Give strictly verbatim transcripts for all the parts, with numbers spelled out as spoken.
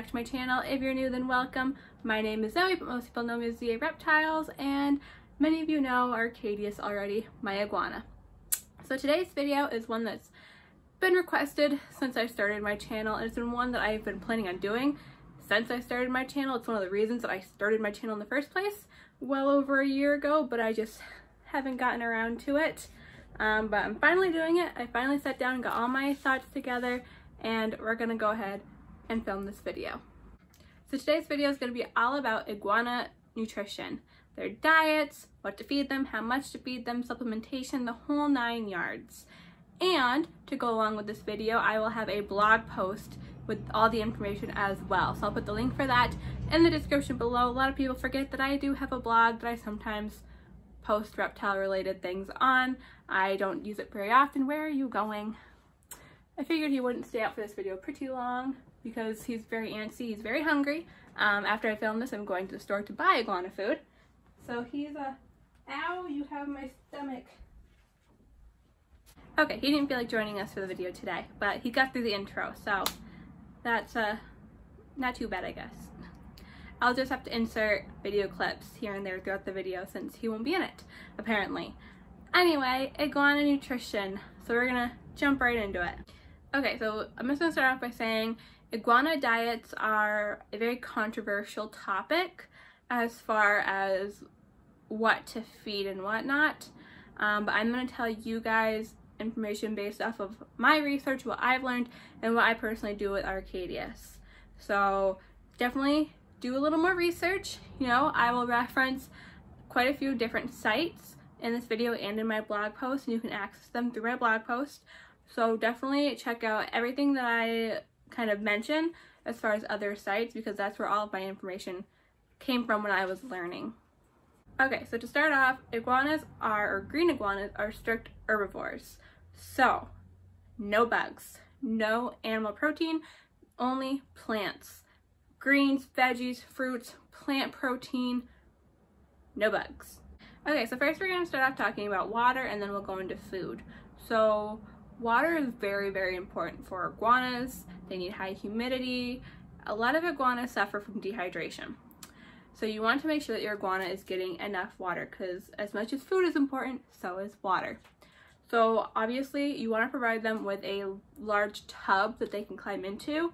back to my channel. If you're new, then welcome. My name is Zoe, but most people know me as Z A Reptiles, and many of you know Arcadius already, my iguana. So today's video is one that's been requested since I started my channel, and it's been one that I've been planning on doing since I started my channel. It's one of the reasons that I started my channel in the first place well over a year ago, but I just haven't gotten around to it. Um, but I'm finally doing it. I finally sat down and got all my thoughts together, and we're gonna go ahead and film this video. So today's video is gonna be all about iguana nutrition, their diets, what to feed them, how much to feed them, supplementation, the whole nine yards. And to go along with this video, I will have a blog post with all the information as well. So I'll put the link for that in the description below. A lot of people forget that I do have a blog that I sometimes post reptile related things on. I don't use it very often. Where are you going? I figured he wouldn't stay out for this video pretty long because he's very antsy, he's very hungry. Um, after I film this, I'm going to the store to buy iguana food. So he's a, ow, you have my stomach. Okay, he didn't feel like joining us for the video today, but he got through the intro, so that's uh, not too bad, I guess. I'll just have to insert video clips here and there throughout the video since he won't be in it, apparently. Anyway, iguana nutrition. So we're gonna jump right into it. Okay, so I'm just gonna start off by saying iguana diets are a very controversial topic as far as what to feed and whatnot. Um, but I'm gonna tell you guys information based off of my research, what I've learned, and what I personally do with Arcadius. So definitely do a little more research. You know, I will reference quite a few different sites in this video and in my blog post, and you can access them through my blog post. So definitely check out everything that I kind of mention as far as other sites, because that's where all of my information came from when I was learning. Okay, so to start off, iguanas are, or green iguanas are strict herbivores. So no bugs, no animal protein, only plants, greens, veggies, fruits, plant protein, no bugs. Okay, so first we're going to start off talking about water, and then we'll go into food. So water is very, very important for iguanas. They need high humidity. A lot of iguanas suffer from dehydration. So you want to make sure that your iguana is getting enough water, because as much as food is important, so is water. So obviously you want to provide them with a large tub that they can climb into,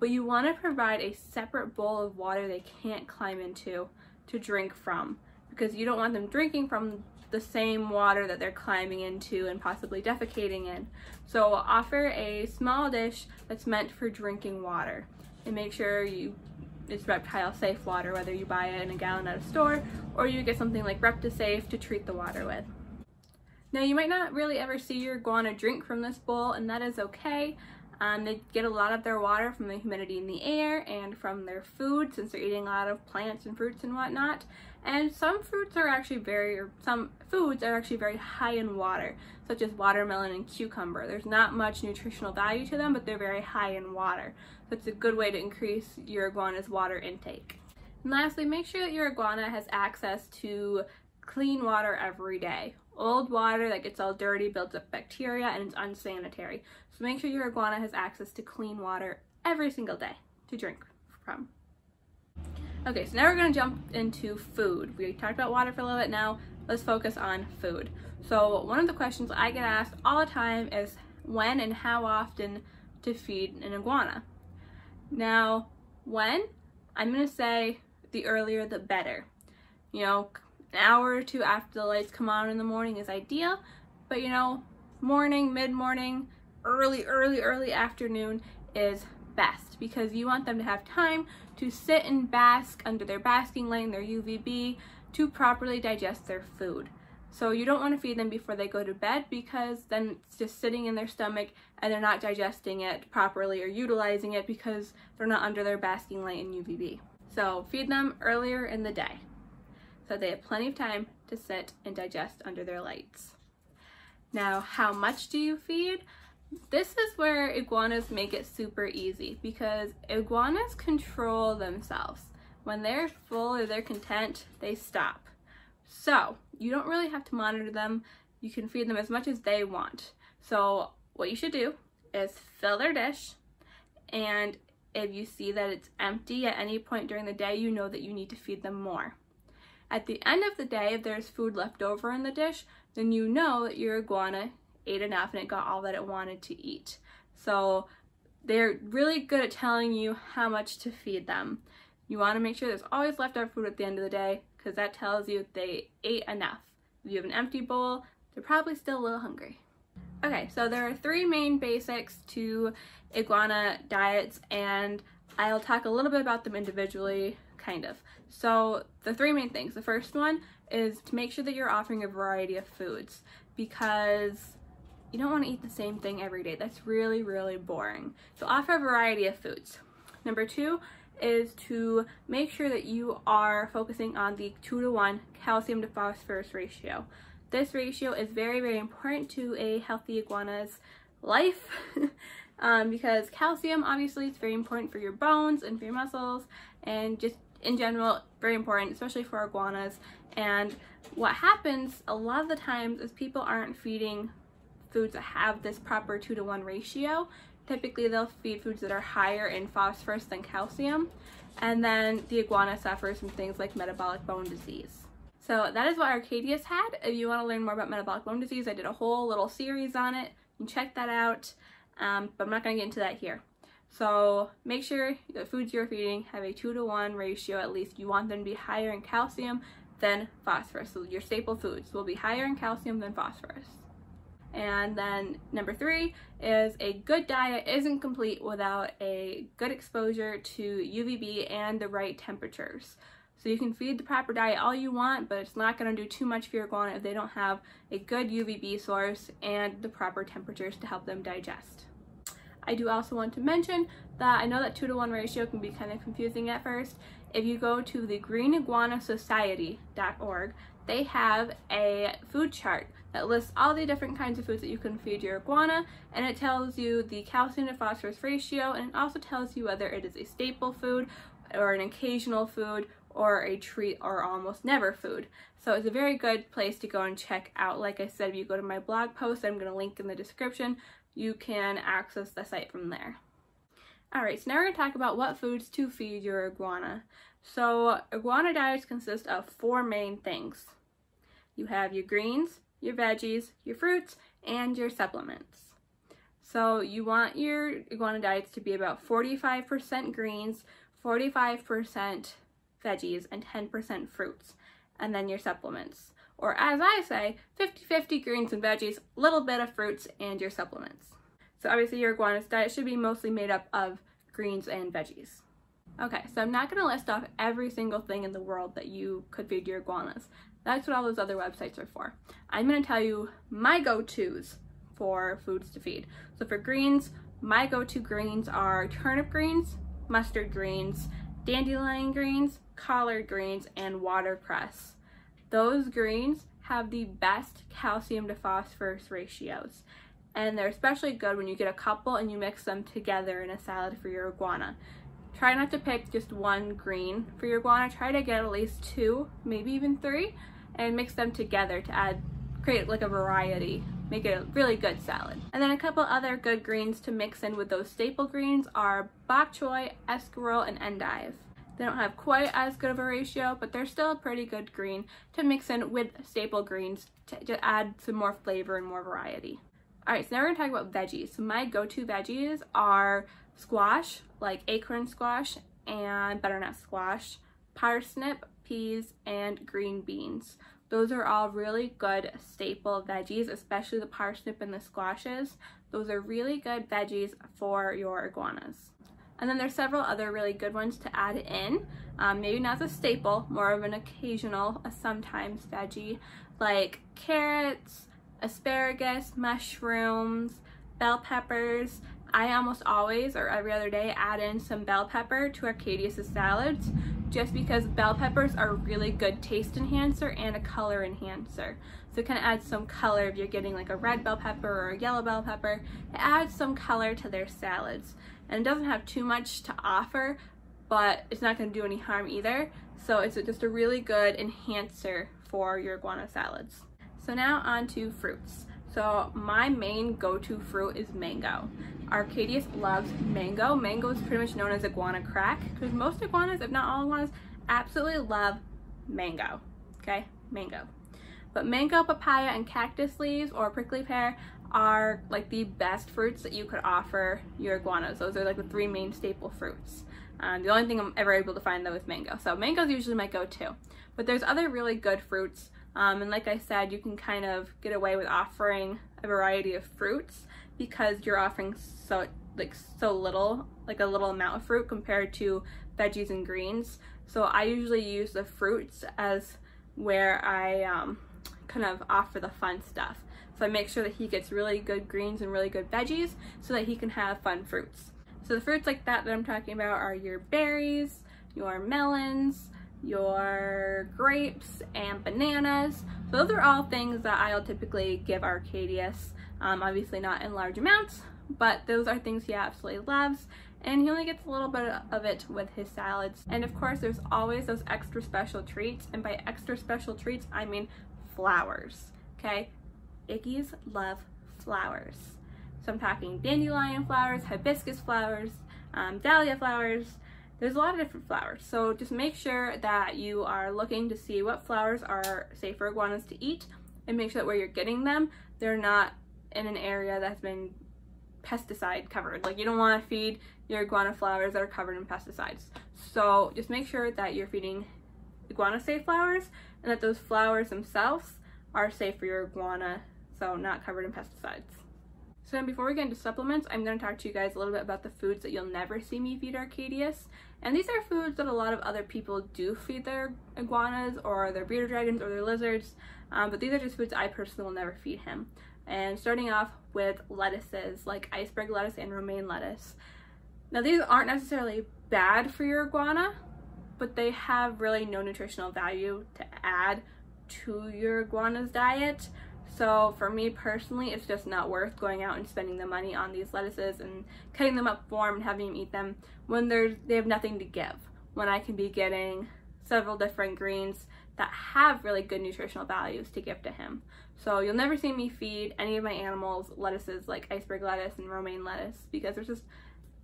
but you want to provide a separate bowl of water they can't climb into to drink from, because you don't want them drinking from the same water that they're climbing into and possibly defecating in. So offer a small dish that's meant for drinking water, and make sure you it's reptile safe water, whether you buy it in a gallon at a store or you get something like Reptisafe to treat the water with. Now you might not really ever see your iguana drink from this bowl, and that is okay. Um, they get a lot of their water from the humidity in the air and from their food, since they're eating a lot of plants and fruits and whatnot. And some fruits are actually very, or some foods are actually very high in water, such as watermelon and cucumber. There's not much nutritional value to them, but they're very high in water. So it's a good way to increase your iguana's water intake. And lastly, make sure that your iguana has access to clean water every day. Old water that gets all dirty builds up bacteria and it's unsanitary. So make sure your iguana has access to clean water every single day to drink from. Okay, so now we're going to jump into food. We talked about water for a little bit now. Let's focus on food. So one of the questions I get asked all the time is when and how often to feed an iguana. Now, when? I'm going to say the earlier the better. You know, an hour or two after the lights come on in the morning is ideal, but you know, morning, mid-morning, early, early, early afternoon is best, because you want them to have time to sit and bask under their basking light, their U V B, to properly digest their food. So you don't want to feed them before they go to bed, because then it's just sitting in their stomach and they're not digesting it properly or utilizing it because they're not under their basking light and U V B. So feed them earlier in the day, so they have plenty of time to sit and digest under their lights. Now, how much do you feed? This is where iguanas make it super easy, because iguanas control themselves. When they're full or they're content, they stop. So you don't really have to monitor them. You can feed them as much as they want. So what you should do is fill their dish, and If you see that it's empty at any point during the day, you know that you need to feed them more. At the end of the day, if there's food left over in the dish, then you know that your iguana ate enough and it got all that it wanted to eat. So they're really good at telling you how much to feed them. You want to make sure there's always leftover food at the end of the day, because that tells you they ate enough. If you have an empty bowl, they're probably still a little hungry. Okay, so there are three main basics to iguana diets, and I'll talk a little bit about them individually, kind of. So the three main things. The first one is to make sure that you're offering a variety of foods, because you don't want to eat the same thing every day. That's really, really boring. So offer a variety of foods. Number two is to make sure that you are focusing on the two to one calcium to phosphorus ratio. This ratio is very, very important to a healthy iguana's life um, because calcium, obviously, is very important for your bones and for your muscles, and just in general, very important, especially for iguanas. And what happens a lot of the times is people aren't feeding foods that have this proper two to one ratio. Typically, they'll feed foods that are higher in phosphorus than calcium, and then the iguana suffers from things like metabolic bone disease. So that is what Arcadius had. If you want to learn more about metabolic bone disease, I did a whole little series on it. You can check that out, um, but I'm not going to get into that here. So make sure the foods you're feeding have a two to one ratio at least. You want them to be higher in calcium than phosphorus. So your staple foods will be higher in calcium than phosphorus. And then number three is a good diet isn't complete without a good exposure to U V B and the right temperatures. So you can feed the proper diet all you want, but it's not going to do too much for your iguana if they don't have a good U V B source and the proper temperatures to help them digest. I do also want to mention that I know that two to one ratio can be kind of confusing at first. If you go to the green iguana society dot org, they have a food chart that lists all the different kinds of foods that you can feed your iguana, and it tells you the calcium to phosphorus ratio, and it also tells you whether it is a staple food or an occasional food or a treat or almost never food. So it's a very good place to go and check out. Like I said, if you go to my blog post, I'm going to link in the description, you can access the site from there. Alright, so now we're going to talk about what foods to feed your iguana. So iguana diets consist of four main things. You have your greens, your veggies, your fruits, and your supplements. So you want your iguana diets to be about forty-five percent greens, forty-five percent veggies, and ten percent fruits, and then your supplements. Or as I say, fifty fifty greens and veggies, a little bit of fruits, and your supplements. So obviously your iguana's diet should be mostly made up of greens and veggies. Okay, so I'm not going to list off every single thing in the world that you could feed your iguanas. That's what all those other websites are for. I'm going to tell you my go-tos for foods to feed. So for greens, my go-to greens are turnip greens, mustard greens, dandelion greens, collard greens, and watercress. Those greens have the best calcium to phosphorus ratios, and they're especially good when you get a couple and you mix them together in a salad for your iguana. Try not to pick just one green for your iguana. Try to get at least two, maybe even three, and mix them together to add, create like a variety. Make it a really good salad. And then a couple other good greens to mix in with those staple greens are bok choy, escarole, and endive. They don't have quite as good of a ratio, but they're still a pretty good green to mix in with staple greens to, to add some more flavor and more variety. Alright, so now we're going to talk about veggies. So my go-to veggies are squash, like acorn squash and butternut squash, parsnip, peas, and green beans. Those are all really good staple veggies, especially the parsnip and the squashes. Those are really good veggies for your iguanas. And then there's several other really good ones to add in. Um, maybe not as a staple, more of an occasional, a sometimes veggie, like carrots, asparagus, mushrooms, bell peppers. I almost always, or every other day, add in some bell pepper to Arcadius' salads, just because bell peppers are a really good taste enhancer and a color enhancer. So it kind of adds some color if you're getting like a red bell pepper or a yellow bell pepper. It adds some color to their salads. And it doesn't have too much to offer, but it's not going to do any harm either. So it's just a really good enhancer for your iguana salads. So now on to fruits. So my main go-to fruit is mango. Arcadius loves mango. Mango is pretty much known as iguana crack because most iguanas, if not all iguanas, absolutely love mango. Okay, mango. But mango, papaya, and cactus leaves or prickly pear are like the best fruits that you could offer your iguanas. Those are like the three main staple fruits. Um, the only thing I'm ever able to find though is mango. So mango is usually my go-to. But there's other really good fruits. Um, and like I said, you can kind of get away with offering a variety of fruits because you're offering so like so little, like a little amount of fruit compared to veggies and greens. So I usually use the fruits as where I um, kind of offer the fun stuff. So I make sure that he gets really good greens and really good veggies so that he can have fun fruits. So the fruits like that that I'm talking about are your berries, your melons, your grapes, and bananas. So those are all things that I'll typically give Arcadius. Um, obviously not in large amounts, but those are things he absolutely loves, and he only gets a little bit of it with his salads. And of course, there's always those extra special treats, and by extra special treats, I mean flowers, okay? Iggies love flowers. So I'm talking dandelion flowers, hibiscus flowers, um, dahlia flowers. There's a lot of different flowers, so just make sure that you are looking to see what flowers are safe for iguanas to eat, and make sure that where you're getting them, they're not in an area that's been pesticide covered. Like, you don't want to feed your iguana flowers that are covered in pesticides. So just make sure that you're feeding iguana safe flowers, and that those flowers themselves are safe for your iguana, so not covered in pesticides. So then before we get into supplements, I'm going to talk to you guys a little bit about the foods that you'll never see me feed Arcadius. And these are foods that a lot of other people do feed their iguanas or their bearded dragons or their lizards, um, but these are just foods I personally will never feed him. And starting off with lettuces like iceberg lettuce and romaine lettuce. Now these aren't necessarily bad for your iguana, but they have really no nutritional value to add to your iguana's diet. So for me personally, it's just not worth going out and spending the money on these lettuces and cutting them up warm and having them eat them when there's, they have nothing to give, when I can be getting several different greens that have really good nutritional values to give to him. So you'll never see me feed any of my animals lettuces like iceberg lettuce and romaine lettuce because there's just,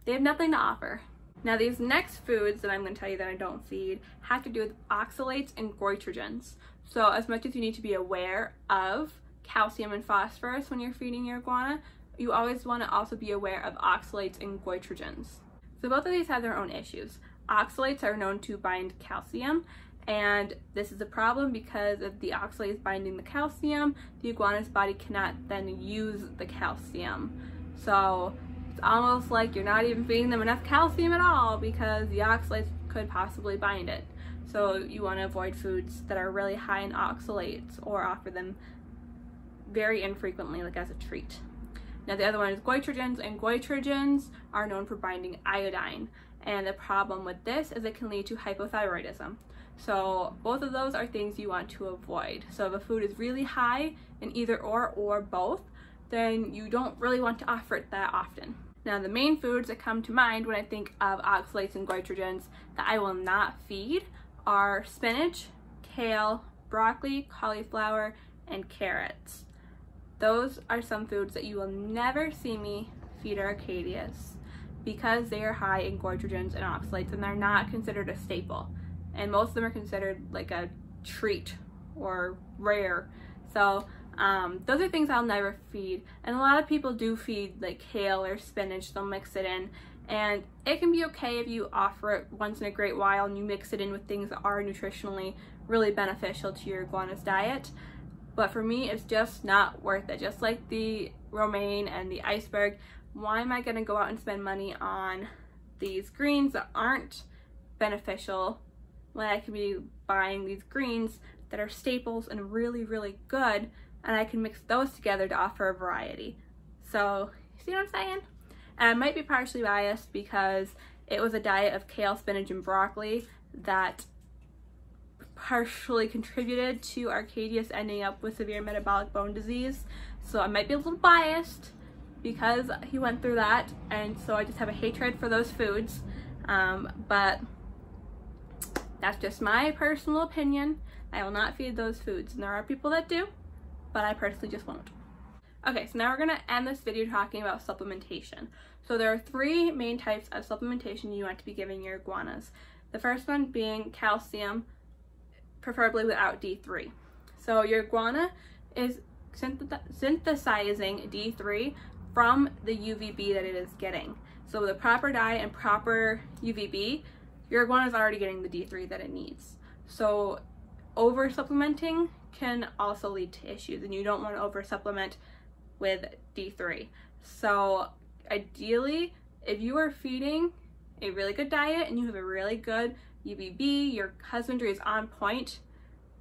they have nothing to offer. Now these next foods that I'm going to tell you that I don't feed have to do with oxalates and goitrogens. So as much as you need to be aware of calcium and phosphorus when you're feeding your iguana, you always want to also be aware of oxalates and goitrogens. So both of these have their own issues. Oxalates are known to bind calcium, and this is a problem because if the oxalate is binding the calcium, the iguana's body cannot then use the calcium. So it's almost like you're not even feeding them enough calcium at all because the oxalates could possibly bind it. So you want to avoid foods that are really high in oxalates or offer them very infrequently, like as a treat. Now the other one is goitrogens, and goitrogens are known for binding iodine, and the problem with this is it can lead to hypothyroidism. So both of those are things you want to avoid. So if a food is really high in either or or both, then you don't really want to offer it that often. Now the main foods that come to mind when I think of oxalates and goitrogens that I will not feed are spinach, kale, broccoli, cauliflower, and carrots. Those are some foods that you will never see me feed Arcadius because they are high in goitrogens and oxalates, and they're not considered a staple. And most of them are considered like a treat or rare. So um, those are things I'll never feed. And a lot of people do feed like kale or spinach, they'll mix it in. And it can be okay if you offer it once in a great while and you mix it in with things that are nutritionally really beneficial to your iguana's diet. But for me, it's just not worth it. Just like the romaine and the iceberg, why am I gonna go out and spend money on these greens that aren't beneficial when I can be buying these greens that are staples and really, really good, and I can mix those together to offer a variety. So, see what I'm saying? And I might be partially biased because it was a diet of kale, spinach, and broccoli that partially contributed to Arcadius ending up with severe metabolic bone disease. So I might be a little biased because he went through that, and so I just have a hatred for those foods. Um, but that's just my personal opinion. I will not feed those foods, and there are people that do, but I personally just won't. Okay, so now we're going to end this video talking about supplementation. So there are three main types of supplementation you want to be giving your iguanas. The first one being calcium, preferably without D three. So your iguana is synth synthesizing D three from the U V B that it is getting. So with a proper dye and proper U V B, your iguana is already getting the D three that it needs. So over supplementing can also lead to issues, and you don't want to over supplement with D three. So ideally, if you are feeding a really good diet and you have a really good U V B, your husbandry is on point,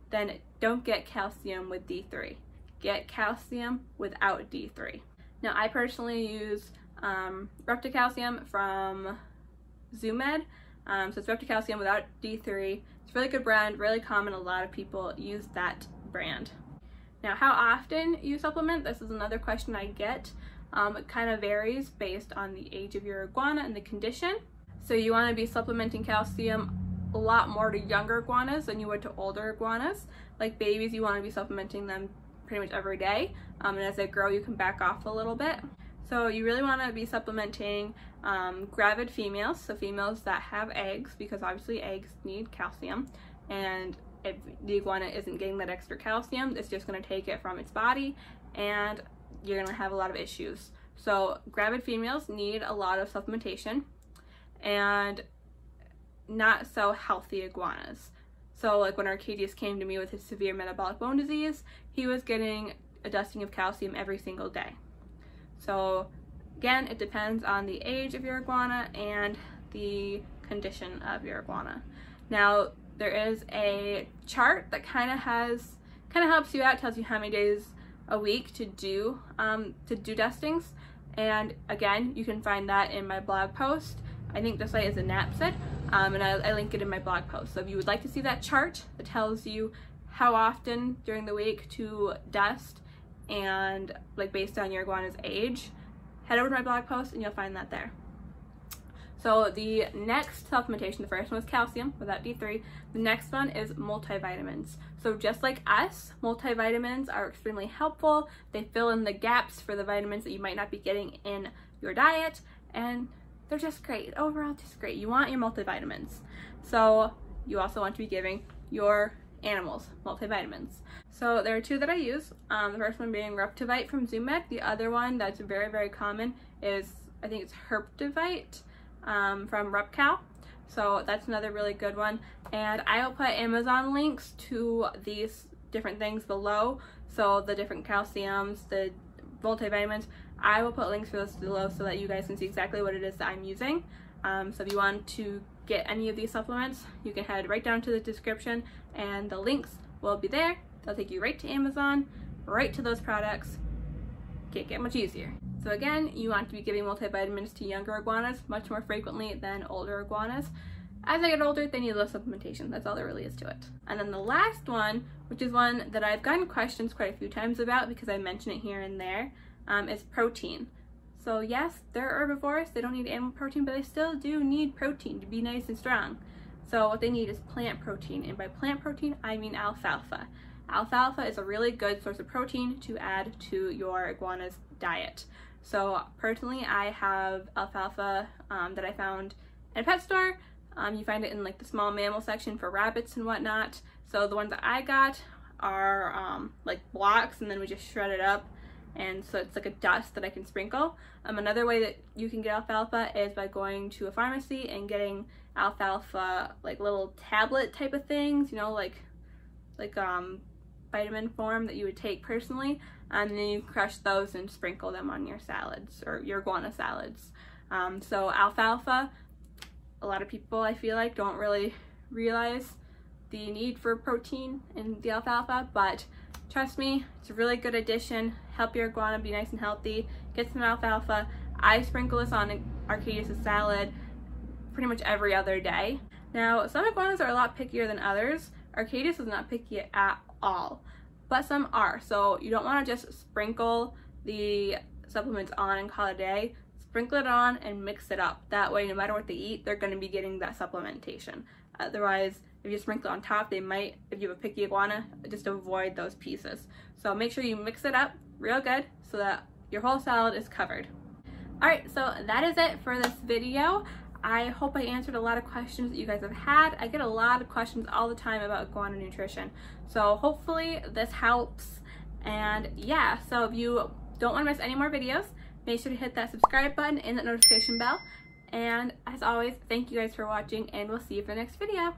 then don't get calcium with D three. Get calcium without D three. Now, I personally use um, Repticalcium from Zoo Med. Um, so it's Repticalcium without D three. It's a really good brand, really common. A lot of people use that brand. Now, how often you supplement, this is another question I get. Um, it kind of varies based on the age of your iguana and the condition. So you want to be supplementing calcium a lot more to younger iguanas than you would to older iguanas. Like babies, you want to be supplementing them pretty much every day. Um, and as they grow, you can back off a little bit. So you really want to be supplementing um, gravid females, so females that have eggs, because obviously eggs need calcium, and if the iguana isn't getting that extra calcium, it's just going to take it from its body, and you're going to have a lot of issues. So gravid females need a lot of supplementation, and not so healthy iguanas. So like when Arcadius came to me with his severe metabolic bone disease, he was getting a dusting of calcium every single day. So again, it depends on the age of your iguana and the condition of your iguana. Now, there is a chart that kind of has kind of helps you out, tells you how many days a week to do um, to do dustings, and again, you can find that in my blog post. I think the site is a NAPSAID, um, and I, I link it in my blog post. So if you would like to see that chart that tells you how often during the week to dust, and like based on your iguana's age, head over to my blog post and you'll find that there. So the next supplementation, the first one was calcium without D three, the next one is multivitamins. So just like us, multivitamins are extremely helpful. They fill in the gaps for the vitamins that you might not be getting in your diet, and they're just great. Overall, just great. You want your multivitamins. So you also want to be giving your animals multivitamins. So there are two that I use, um, the first one being Reptivite from Zoo Med. The other one that's very very common is, I think it's Herptivite um, from RepCal. So that's another really good one, and I will put Amazon links to these different things below. So the different calciums, the multivitamins, I will put links for those below so that you guys can see exactly what it is that I'm using. Um, so if you want to get any of these supplements, you can head right down to the description and the links will be there. They'll take you right to Amazon, right to those products. Can't get much easier. So again, you want to be giving multivitamins to younger iguanas much more frequently than older iguanas. As they get older, they need less supplementation. That's all there really is to it. And then the last one, which is one that I've gotten questions quite a few times about because I mention it here and there, um, is protein. So yes, they're herbivores, they don't need animal protein, but they still do need protein to be nice and strong. So what they need is plant protein, and by plant protein, I mean alfalfa. Alfalfa is a really good source of protein to add to your iguana's diet. So personally, I have alfalfa um, that I found in a pet store. Um, you find it in like the small mammal section for rabbits and whatnot. So the ones that I got are um, like blocks, and then we just shred it up, and so it's like a dust that I can sprinkle. Um, another way that you can get alfalfa is by going to a pharmacy and getting alfalfa like little tablet type of things, you know, like like um, vitamin form that you would take personally, and then you crush those and sprinkle them on your salads or your iguana salads. Um, so alfalfa, a lot of people I feel like don't really realize the need for protein in the alfalfa, but trust me, it's a really good addition. Help your iguana be nice and healthy. Get some alfalfa. I sprinkle this on Arcadius' salad pretty much every other day. Now, some iguanas are a lot pickier than others. Arcadius is not picky at all, but some are. So you don't want to just sprinkle the supplements on and call it a day. Sprinkle it on and mix it up. That way, no matter what they eat, they're going to be getting that supplementation. Otherwise, if you sprinkle on top, they might, if you have a picky iguana, just avoid those pieces. So make sure you mix it up, real good so that your whole salad is covered. All right, so that is it for this video. I hope I answered a lot of questions that you guys have had. I get a lot of questions all the time about iguana nutrition. So hopefully this helps. And yeah, so if you don't want to miss any more videos, make sure to hit that subscribe button and that notification bell. And as always, thank you guys for watching, and we'll see you for the next video.